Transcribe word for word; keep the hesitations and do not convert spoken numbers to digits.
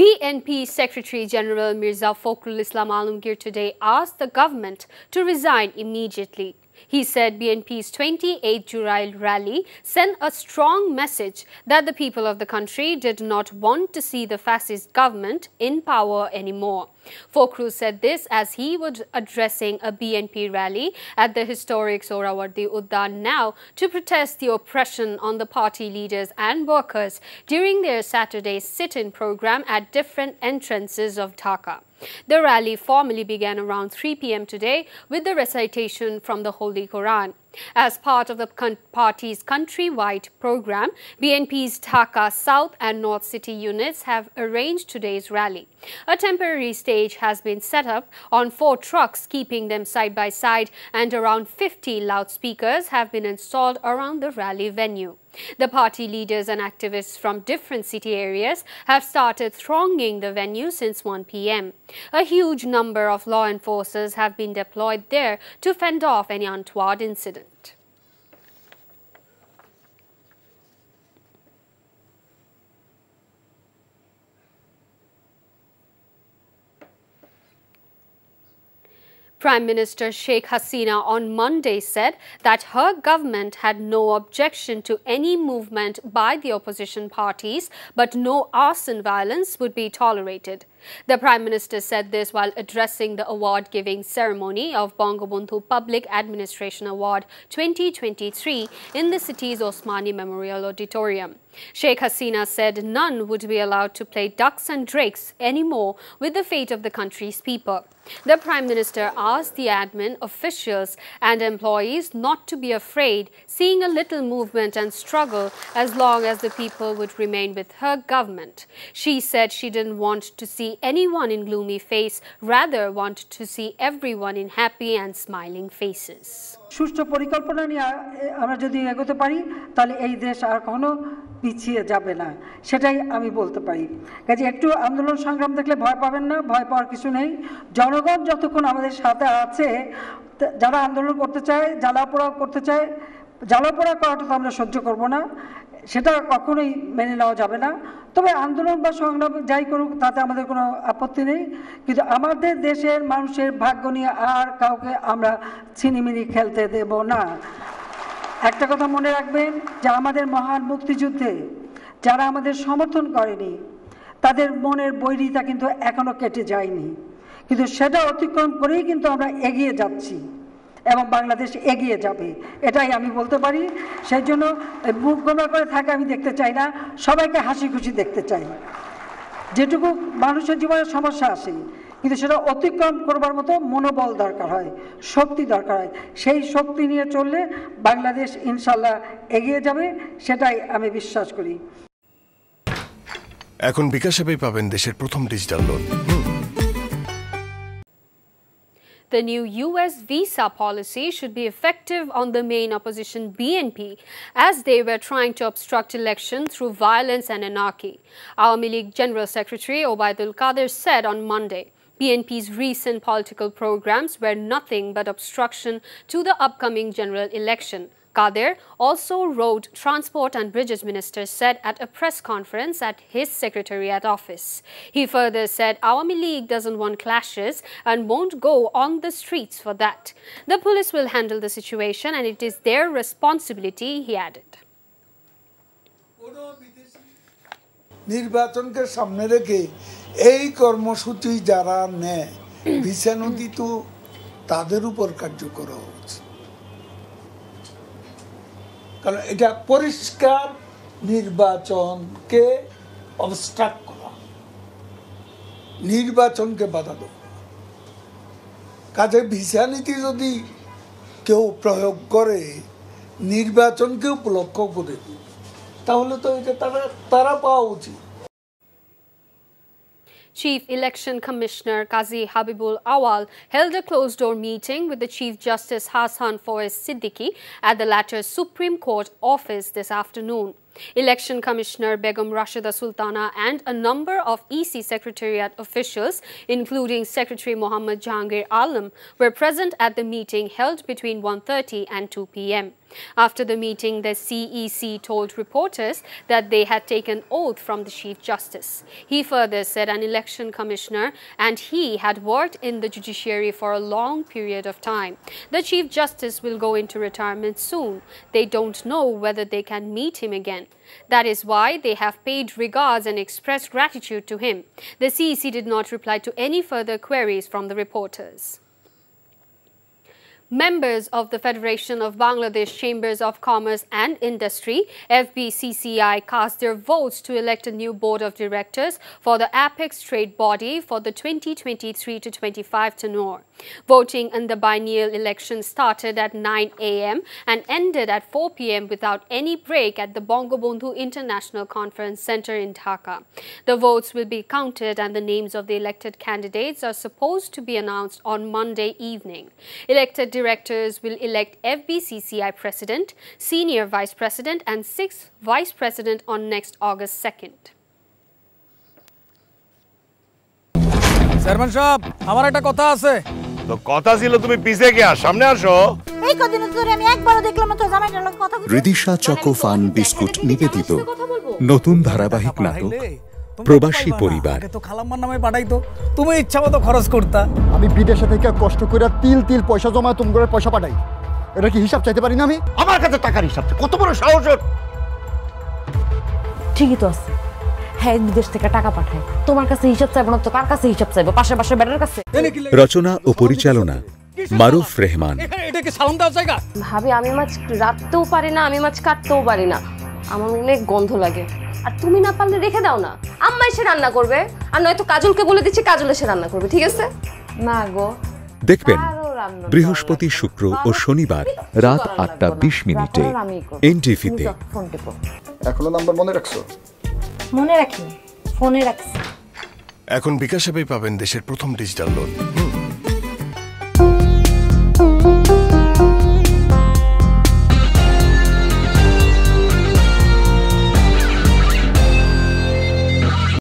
B N P Secretary General Mirza Fakhrul Islam Alamgir today asked the government to resign immediately. He said B N P's twenty-eighth July rally sent a strong message that the people of the country did not want to see the fascist government in power anymore. Fakhrul said this as he was addressing a B N P rally at the historic Sorawardi Uddan now to protest the oppression on the party leaders and workers during their Saturday sit-in program at different entrances of Dhaka. The rally formally began around three p m today with the recitation from the Holy Quran. As part of the party's countrywide program, B N P's Dhaka South and North City units have arranged today's rally. A temporary stage has been set up on four trucks, keeping them side by side, and around fifty loudspeakers have been installed around the rally venue. The party leaders and activists from different city areas have started thronging the venue since one p m A huge number of law enforcers have been deployed there to fend off any untoward incident. Prime Minister Sheikh Hasina on Monday said that her government had no objection to any movement by the opposition parties, but no arson violence would be tolerated. The Prime Minister said this while addressing the award-giving ceremony of Bangabandhu Public Administration Award twenty twenty-three in the city's Osmani Memorial Auditorium. Sheikh Hasina said none would be allowed to play ducks and drakes anymore with the fate of the country's people. The Prime Minister asked the admin officials and employees not to be afraid, seeing a little movement and struggle as long as the people would remain with her government. She said she didn't want to see anyone in gloomy face, rather want to see everyone in happy and smiling faces. সুষ্ঠু পরিকল্পনা নিয়ে আমরা যদি এগোতে পারি তাহলে এই দেশ আর কোনো পিছিয়ে যাবে না, সেটাই আমি বলতে পারি। কাজে একটু আন্দোলন সংগ্রাম দেখলে ভয় পাবেন না, ভয় পাওয়ার কিছু নেই। জনগণ যতক্ষণ আমাদের সাথে আছে, যারা আন্দোলন করতে চায়, জ্বালাপোড়া করতে চায়, জ্বালাপোড়া করাটা তো আমরা সহ্য করব না, সেটা কখনোই মেনে নেওয়া যাবে না। তবে আন্দোলন বা সংগ্রাম যাই করুক তাতে আমাদের কোনো আপত্তি নেই, কিন্তু আমাদের দেশের মানুষের ভাগ্য নিয়ে আর কাউকে আমরা ছিনিমিনি খেলতে দেব না। একটা কথা মনে রাখবেন যে আমাদের মহান মুক্তিযুদ্ধে যারা আমাদের সমর্থন করেনি তাদের মনের বৈরিতা কিন্তু এখনও কেটে যায়নি, কিন্তু সেটা অতিক্রম করেই কিন্তু আমরা এগিয়ে যাচ্ছি এবং বাংলাদেশ এগিয়ে যাবে, এটাই আমি বলতে পারি। সেই জন্য মুখ গোমরা করে থাকা আমি দেখতে চাই না, সবাইকে হাসি খুশি দেখতে চাই। যেটুকু মানুষের জীবনে সমস্যা আসে কিন্তু সেটা অতিক্রম করবার মতো মনোবল দরকার হয়, শক্তি দরকার হয়, সেই শক্তি নিয়ে চললে বাংলাদেশ ইনশাল্লাহ এগিয়ে যাবে, সেটাই আমি বিশ্বাস করি। এখন বিকাশে পাবেন দেশের প্রথম digital loan. The new U S visa policy should be effective on the main opposition B N P, as they were trying to obstruct election through violence and anarchy. Awami League General Secretary Obaidul Qadir said on Monday, B N P's recent political programs were nothing but obstruction to the upcoming general election. Qadir, also Road, Transport and Bridges Minister, said at a press conference at his secretariat office. He further said Awami League doesn't want clashes and won't go on the streets for that. The police will handle the situation and it is their responsibility, he added. নির্বাচনকে সামনে রেখে এই কর্মসূচি যারা নেয় বিচানোদিত তাদের উপর কার্যকর হচ্ছে, কারণ এটা পরিষ্কার নির্বাচনকে অবস্ট্রাক্ট করা, নির্বাচনকে বাধা দেওয়া। কাজে ভিসা নীতি যদি কেউ প্রয়োগ করে নির্বাচনকে উপলক্ষ করে তাহলে তো এটা তারা তারা পাওয়া উচিত। Chief Election Commissioner Qazi Habibul Awal held a closed-door meeting with the Chief Justice Hassan Forrest Siddiqui at the latter's Supreme Court office this afternoon. Election Commissioner Begum Rashida Sultana and a number of E C Secretariat officials, including Secretary Mohammed Jahangir Alam, were present at the meeting held between one thirty and two p m After the meeting, the C E C told reporters that they had taken oath from the Chief Justice. He further said an election commissioner and he had worked in the judiciary for a long period of time. The Chief Justice will go into retirement soon. They don't know whether they can meet him again. That is why they have paid regards and expressed gratitude to him. The C E C did not reply to any further queries from the reporters. Members of the Federation of Bangladesh Chambers of Commerce and Industry, F B C C I, cast their votes to elect a new board of directors for the Apex Trade Body for the twenty twenty-three to twenty-five tenure. Voting in the biennial election started at nine a m and ended at four p m without any break at the Bangabandhu International Conference Centre in Dhaka. The votes will be counted and the names of the elected candidates are supposed to be announced on Monday evening. Elected directors will elect F B C C I President, Senior Vice President and sixth Vice President on next August second. Chairman Shah, আমার একটা কথা আছে। তো কথা ছিল তুমি পিছে গিয়া সামনে আসো। এই কদিন ধরে আমি একবারও দেখলাম না তো জামাইটার লগে কথা কইতে। রিদিশা চকোফান বিস্কুট নিবেদিত। নতুন ধারাবাহিক নাটক প্রবাসী পরিবার। আগে তো খালাম্মার নামে পাঠাইতো। তুমি ইচ্ছামতো খরচ করতা। আমি বিদেশে থেকে কষ্ট কইরা তিল তিল পয়সা জমা তুমি ঘরে পয়সা পাঠাই। এটা কি হিসাব চাইতে পারি না আমি? আমার কাছে টাকার হিসাব আছে। কত বড় সাহস ওর। ঠিকই তো আছে। রচনা ও পরিচালনা মারুফ রহমান। ভাবি আমি মাছ রাখতেও পারি না, আমি মাছ কাটতেও পারি না, আমার মনে গন্ধ লাগে। আর তুমি না পারলে রেখে দাও না, আম্মা এসে রান্না করবে, আর নয়তো কাজলকে বলে দিচ্ছি কাজল এসে রান্না করবে, ঠিক আছে? না গো। দেখবেন বৃহস্পতি, শুক্র ও শনিবার রাত আটটা বিশ মিনিটে এনটিভিতে। এখনো নাম্বার মনে রাখছো? মনে রাখি, ফোনে রাখছি। এখন বিকাশে পাবেন দেশের প্রথম ডিজিটাল লোন।